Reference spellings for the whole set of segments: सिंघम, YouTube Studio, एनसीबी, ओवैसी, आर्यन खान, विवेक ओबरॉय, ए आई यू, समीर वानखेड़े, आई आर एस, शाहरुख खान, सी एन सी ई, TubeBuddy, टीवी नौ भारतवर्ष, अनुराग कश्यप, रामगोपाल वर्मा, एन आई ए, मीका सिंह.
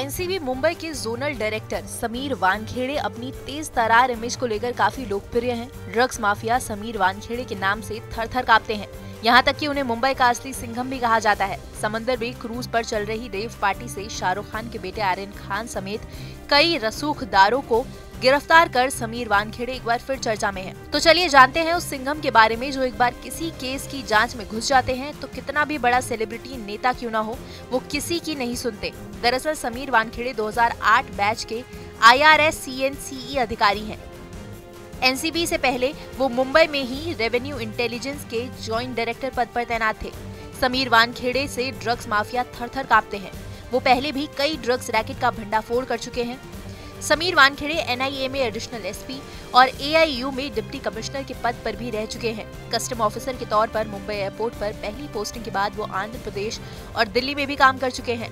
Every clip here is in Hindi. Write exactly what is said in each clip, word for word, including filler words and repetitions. एनसीबी मुंबई के जोनल डायरेक्टर समीर वानखेड़े अपनी तेज तरार इमेज को लेकर काफी लोकप्रिय हैं। ड्रग्स माफिया समीर वानखेड़े के नाम से थर थर कांपते हैं। यहां तक कि उन्हें मुंबई का असली सिंघम भी कहा जाता है। समंदर में क्रूज पर चल रही रेव पार्टी से शाहरुख खान के बेटे आर्यन खान समेत कई रसूखदारों को गिरफ्तार कर समीर वानखेड़े एक बार फिर चर्चा में है। तो चलिए जानते हैं उस सिंघम के बारे में जो एक बार किसी केस की जांच में घुस जाते हैं तो कितना भी बड़ा सेलिब्रिटी नेता क्यों ना हो, वो किसी की नहीं सुनते। दरअसल समीर वानखेड़े दो हज़ार आठ बैच के आई आर एस सी एन सी ई अधिकारी हैं। एनसीबी से पहले वो मुंबई में ही रेवेन्यू इंटेलिजेंस के ज्वाइंट डायरेक्टर पद पर तैनात थे। समीर वानखेड़े से ड्रग्स माफिया थर थर कांपते हैं। वो पहले भी कई ड्रग्स रैकेट का भंडाफोड़ कर चुके हैं। समीर वानखेड़े एन आई ए में एडिशनल एस पी और ए आई यू में डिप्टी कमिश्नर के पद पर भी रह चुके हैं। कस्टम ऑफिसर के तौर पर मुंबई एयरपोर्ट पर पहली पोस्टिंग के बाद वो आंध्र प्रदेश और दिल्ली में भी काम कर चुके हैं।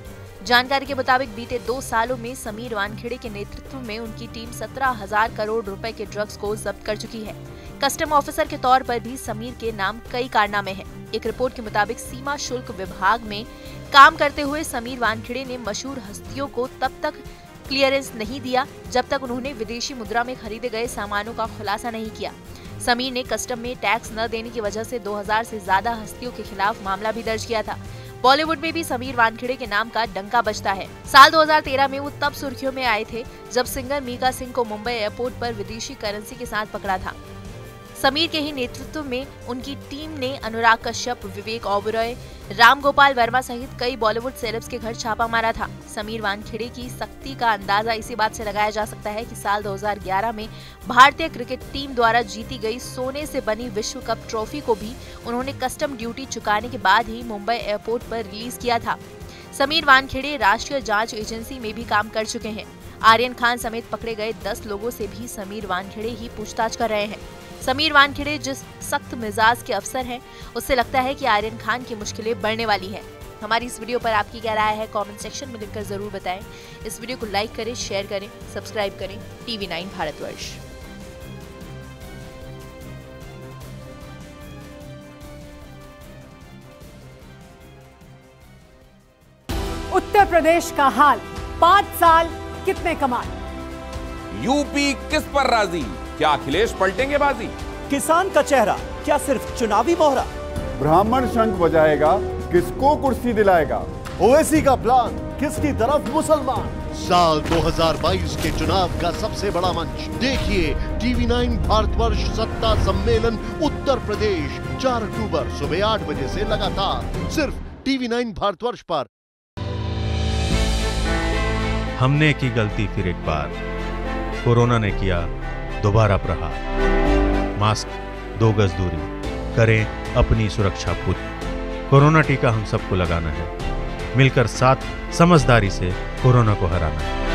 जानकारी के मुताबिक बीते दो सालों में समीर वानखेड़े के नेतृत्व में उनकी टीम सत्रह हजार करोड़ रुपए के ड्रग्स को जब्त कर चुकी है। कस्टम ऑफिसर के तौर पर भी समीर के नाम कई कारनामे हैं। एक रिपोर्ट के मुताबिक सीमा शुल्क विभाग में काम करते हुए समीर वानखेड़े ने मशहूर हस्तियों को तब तक क्लियरेंस नहीं दिया जब तक उन्होंने विदेशी मुद्रा में खरीदे गए सामानों का खुलासा नहीं किया। समीर ने कस्टम में टैक्स न देने की वजह से दो हज़ार से ज्यादा हस्तियों के खिलाफ मामला भी दर्ज किया था। बॉलीवुड में भी समीर वानखेड़े के नाम का डंका बजता है। साल दो हज़ार तेरह में वो तब सुर्खियों में आए थे जब सिंगर मीका सिंह को मुंबई एयरपोर्ट पर विदेशी करेंसी के साथ पकड़ा था। समीर के ही नेतृत्व में उनकी टीम ने अनुराग कश्यप, विवेक ओबरॉय, रामगोपाल वर्मा सहित कई बॉलीवुड सेलेब्स के घर छापा मारा था। समीर वानखेड़े की सख्ती का अंदाजा इसी बात से लगाया जा सकता है कि साल दो हज़ार ग्यारह में भारतीय क्रिकेट टीम द्वारा जीती गई सोने से बनी विश्व कप ट्रॉफी को भी उन्होंने कस्टम ड्यूटी चुकाने के बाद ही मुंबई एयरपोर्ट पर रिलीज किया था। समीर वानखेड़े राष्ट्रीय जाँच एजेंसी में भी काम कर चुके हैं। आर्यन खान समेत पकड़े गए दस लोगों से भी समीर वानखेड़े ही पूछताछ कर रहे हैं। समीर वानखेड़े जिस सख्त मिजाज के अफसर हैं, उससे लगता है कि आर्यन खान की मुश्किलें बढ़ने वाली हैं। हमारी इस वीडियो पर आपकी क्या राय है, कमेंट सेक्शन में लिखकर जरूर बताएं। इस वीडियो को लाइक करें, शेयर करें, सब्सक्राइब करें टीवी नौ भारतवर्ष। उत्तर प्रदेश का हाल, पांच साल कितने कमाल, यूपी किस पर राजी, क्या अखिलेश पलटेंगे बाजी, किसान का चेहरा क्या सिर्फ चुनावी मोहरा, ब्राह्मण शंख बजाएगा किसको कुर्सी दिलाएगा, ओवैसी का प्लान किसकी तरफ मुसलमान। साल दो हज़ार बाईस के चुनाव का सबसे बड़ा मंच देखिए टीवी नौ भारतवर्ष सत्ता सम्मेलन उत्तर प्रदेश चार अक्टूबर सुबह आठ बजे से लगातार सिर्फ टीवी नौ भारतवर्ष पर। हमने की गलती फिर एक बार, कोरोना ने किया दोबारा प्रहार। मास्क, दो गज दूरी, करें अपनी सुरक्षा खुद। कोरोना टीका हम सबको लगाना है, मिलकर साथ समझदारी से कोरोना को हराना है।